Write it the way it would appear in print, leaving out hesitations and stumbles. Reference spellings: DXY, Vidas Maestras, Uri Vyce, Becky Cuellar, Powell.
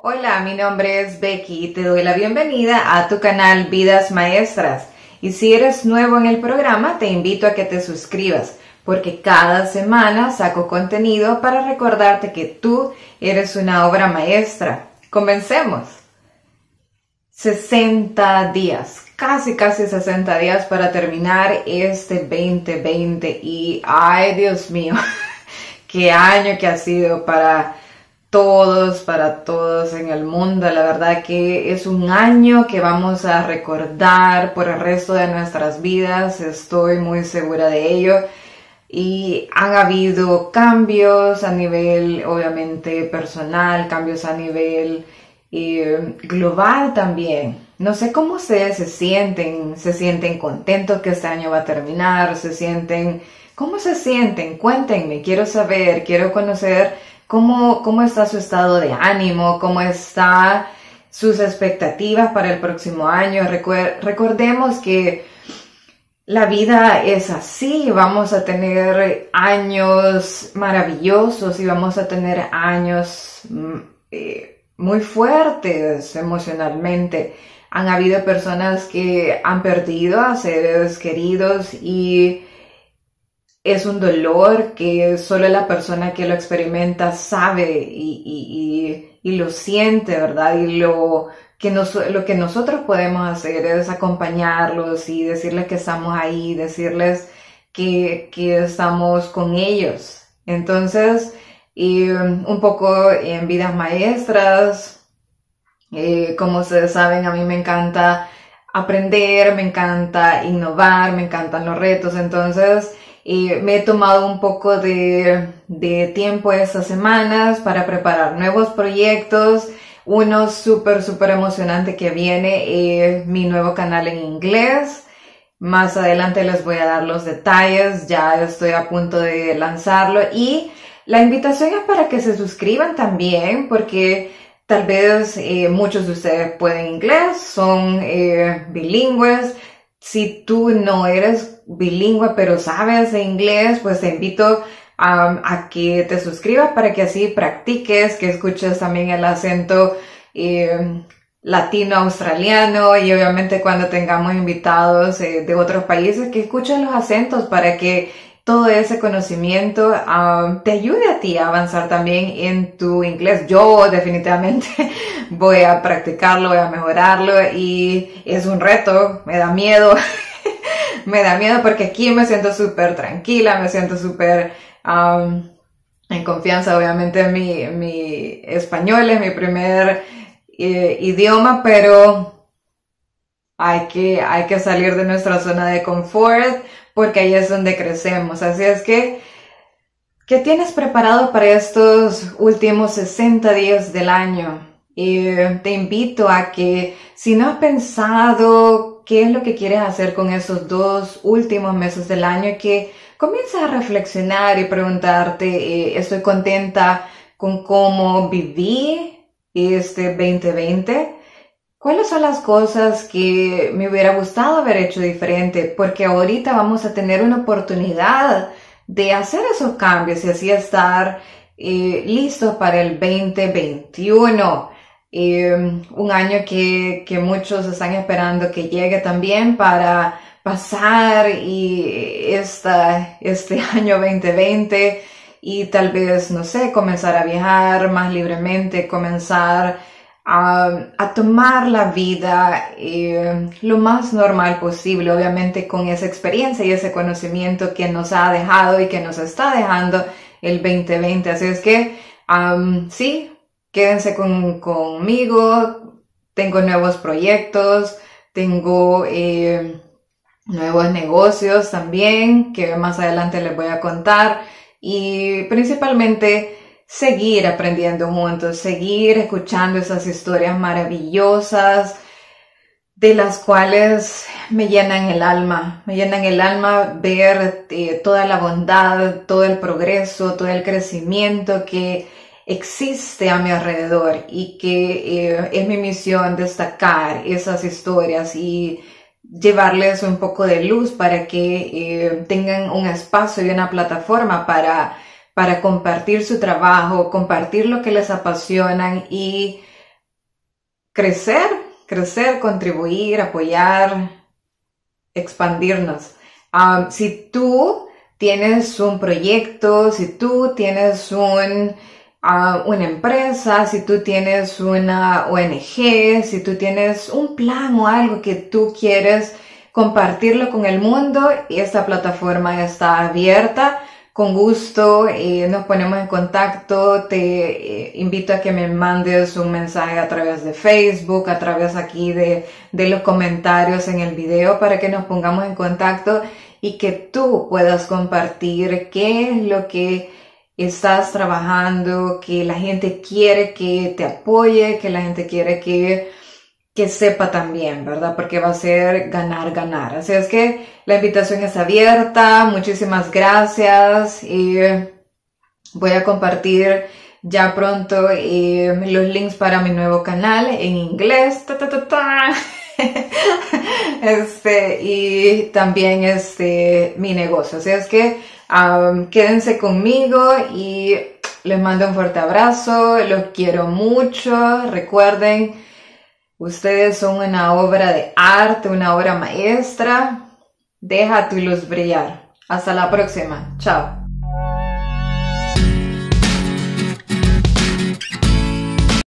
Hola, mi nombre es Becky y te doy la bienvenida a tu canal Vidas Maestras. Y si eres nuevo en el programa, te invito a que te suscribas, porque cada semana saco contenido para recordarte que tú eres una obra maestra. ¡Comencemos! 60 días, casi 60 días para terminar este 2020 y ¡ay, Dios mío! ¡Qué año que ha sido para todos en el mundo! La verdad que es un año que vamos a recordar por el resto de nuestras vidas, estoy muy segura de ello. Y han habido cambios a nivel, obviamente, personal, cambios a nivel global también. No sé cómo ustedes se sienten contentos que este año va a terminar, ¿cómo se sienten? Cuéntenme, quiero saber, quiero conocer ¿Cómo está su estado de ánimo? ¿Cómo están sus expectativas para el próximo año? Recordemos que la vida es así. Vamos a tener años maravillosos y vamos a tener años muy fuertes emocionalmente. Han habido personas que han perdido a seres queridos y es un dolor que solo la persona que lo experimenta sabe y lo siente, ¿verdad? Y lo que nosotros podemos hacer es acompañarlos y decirles que estamos ahí, decirles que estamos con ellos. Entonces, un poco en Vidas Maestras, como ustedes saben, a mí me encanta aprender, me encanta innovar, me encantan los retos, entonces me he tomado un poco de tiempo estas semanas para preparar nuevos proyectos. Uno súper emocionante que viene, mi nuevo canal en inglés. Más adelante les voy a dar los detalles, ya estoy a punto de lanzarlo. Y la invitación es para que se suscriban también, porque tal vez muchos de ustedes pueden inglés, son bilingües. Si tú no eres bilingüe pero sabes de inglés, pues te invito a que te suscribas para que así practiques, que escuches también el acento latino-australiano y obviamente cuando tengamos invitados de otros países, que escuches los acentos para que todo ese conocimiento te ayude a ti a avanzar también en tu inglés. Yo definitivamente voy a practicarlo, voy a mejorarlo y es un reto, me da miedo. Me da miedo porque aquí me siento súper tranquila, me siento súper en confianza. Obviamente mi español es mi primer idioma, pero hay que salir de nuestra zona de confort, porque ahí es donde crecemos. Así es que, ¿qué tienes preparado para estos últimos 60 días del año? Te invito a que, si no has pensado qué es lo que quieres hacer con esos dos últimos meses del año, que comiences a reflexionar y preguntarte, ¿estoy contenta con cómo viví este 2020? ¿Cuáles son las cosas que me hubiera gustado haber hecho diferente? Porque ahorita vamos a tener una oportunidad de hacer esos cambios y así estar listos para el 2021. Un año que muchos están esperando que llegue también para pasar y este año 2020 y tal vez, no sé, comenzar a viajar más libremente, comenzar a tomar la vida lo más normal posible, obviamente con esa experiencia y ese conocimiento que nos ha dejado y que nos está dejando el 2020. Así es que, sí, quédense conmigo, tengo nuevos proyectos, tengo nuevos negocios también, que más adelante les voy a contar, y principalmente seguir aprendiendo juntos, seguir escuchando esas historias maravillosas de las cuales me llenan el alma ver toda la bondad, todo el progreso, todo el crecimiento que existe a mi alrededor y que es mi misión destacar esas historias y llevarles un poco de luz para que tengan un espacio y una plataforma para compartir su trabajo, compartir lo que les apasionan y crecer, contribuir, apoyar, expandirnos. Si tú tienes un proyecto, si tú tienes una empresa, si tú tienes una ONG, si tú tienes un plan o algo que tú quieres compartirlo con el mundo, y esta plataforma está abierta. Con gusto nos ponemos en contacto. Te invito a que me mandes un mensaje a través de Facebook, a través aquí de los comentarios en el video, para que nos pongamos en contacto y que tú puedas compartir qué es lo que estás trabajando, que la gente quiere que te apoye, que la gente quiere que sepa también, ¿verdad? Porque va a ser ganar, ganar. Así es que la invitación es abierta. Muchísimas gracias. Y voy a compartir ya pronto los links para mi nuevo canal en inglés. Y también mi negocio. Así es que quédense conmigo y les mando un fuerte abrazo. Los quiero mucho. Recuerden, ustedes son una obra de arte, una obra maestra. Deja tu luz brillar. Hasta la próxima. Chao.